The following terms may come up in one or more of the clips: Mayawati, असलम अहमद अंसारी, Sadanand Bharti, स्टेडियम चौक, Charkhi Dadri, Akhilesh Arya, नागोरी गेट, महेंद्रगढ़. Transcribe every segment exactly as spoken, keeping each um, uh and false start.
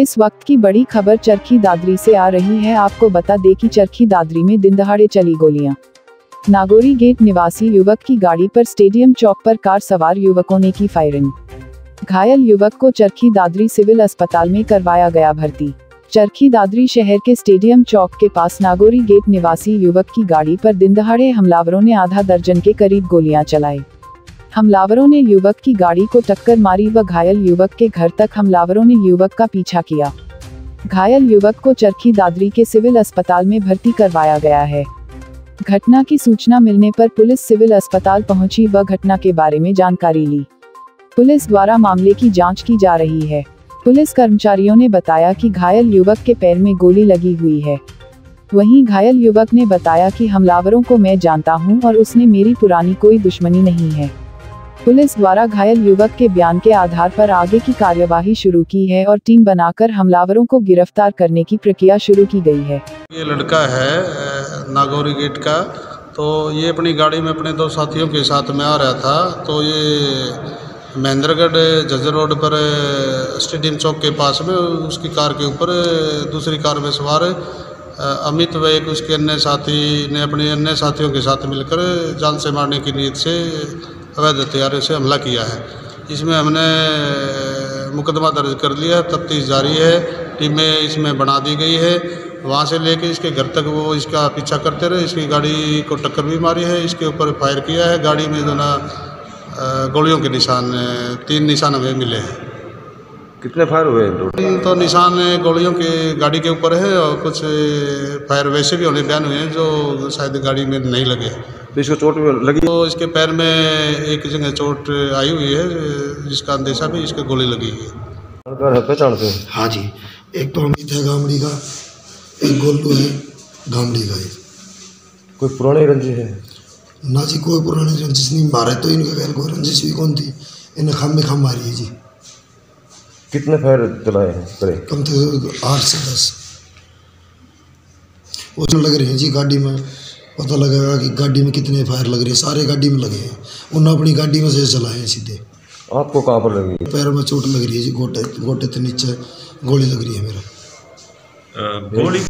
इस वक्त की बड़ी खबर चरखी दादरी से आ रही है। आपको बता दें कि चरखी दादरी में दिन दहाड़े चली गोलियां। नागोरी गेट निवासी युवक की गाड़ी पर स्टेडियम चौक पर कार सवार युवकों ने की फायरिंग। घायल युवक को चरखी दादरी सिविल अस्पताल में करवाया गया भर्ती। चरखी दादरी शहर के स्टेडियम चौक के पास नागोरी गेट निवासी युवक की गाड़ी पर दिन दहाड़े हमलावरों ने आधा दर्जन के करीब गोलियां चलाई। हमलावरों ने युवक की गाड़ी को टक्कर मारी व घायल युवक के घर तक हमलावरों ने युवक का पीछा किया। घायल युवक को चरखी दादरी के सिविल अस्पताल में भर्ती करवाया गया है। घटना की सूचना मिलने पर पुलिस सिविल अस्पताल पहुंची व घटना के बारे में जानकारी ली। पुलिस द्वारा मामले की जाँच की जा रही है। पुलिस कर्मचारियों ने बताया कि घायल युवक के पैर में गोली लगी हुई है। वहीं घायल युवक ने बताया कि हमलावरों को मैं जानता हूं और उसने मेरी पुरानी कोई दुश्मनी नहीं है। पुलिस द्वारा घायल युवक के बयान के आधार पर आगे की कार्यवाही शुरू की है और टीम बनाकर हमलावरों को गिरफ्तार करने की प्रक्रिया शुरू की गई है। ये लड़का है नागोरी गेट का, तो ये अपनी गाड़ी में अपने दो साथियों के साथ में आ रहा था। तो ये महेंद्रगढ़ जजर रोड पर स्टेडियम चौक के पास में उसकी कार के ऊपर दूसरी कार में सवार अमित व एक उसके अन्य साथी ने अपने अन्य साथियों के साथ मिलकर जान से मारने की नीयत से अवैध हथियारों से हमला किया है। इसमें हमने मुकदमा दर्ज कर लिया है, तफ्तीश जारी है, टीमें इसमें बना दी गई है। वहाँ से लेके इसके घर तक वो इसका पीछा करते रहे। इसकी गाड़ी को टक्कर भी मारी है, इसके ऊपर फायर किया है। गाड़ी में जो ना गोलियों के निशान तीन निशान हमें मिले हैं। कितने फायर हुए? तीन तो निशान गोलियों के गाड़ी के ऊपर है और कुछ फायर वैसे भी होने बयान हुए हैं जो शायद गाड़ी में नहीं लगे। तो इसको चोट लगी, तो इसके पैर में एक जगह चोट आई हुई है जिसका अंदेशा भी इसके गोली लगी है। हाँ जी, एक तो अमित है गामड़ी का, एक गोलू है गामड़ी का। कोई पुरानी रंजिश है? ना जी, कोई पुरानी रंजिश नहीं। मारे तो इनके घर कोई रंजिश भी कौन थी, इन्हें खामे खाम मारी है जी। कितने फायर चलाए हैं? कम से कम आठ से दस उसमें लग रहे हैं जी। गाड़ी में पता लगेगा कि गाड़ी में कितने फायर लग रहे हैं। सारे गाड़ी में लगे हैं, उन्हें अपनी गाड़ी में से चलाए हैं सीधे। आपको कहाँ पर लगी? पैर में चोट लग रही है जी, गोटे गोटे के नीचे गोली लग रही है। मेरा गोली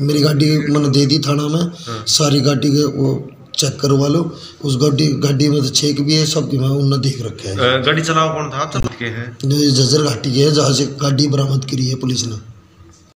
मेरी गाड़ी मैंने दे दी थाना में। सारी गाड़ी के वो चेक करवा लो। उस गाड़ी गाड़ी में तो छेक भी है, सब मैं उन्हें देख रखे हैं। गाड़ी चलाओ कौन था? जजर घाटी के है, जहाँ से गाड़ी बरामद करी है पुलिस ने।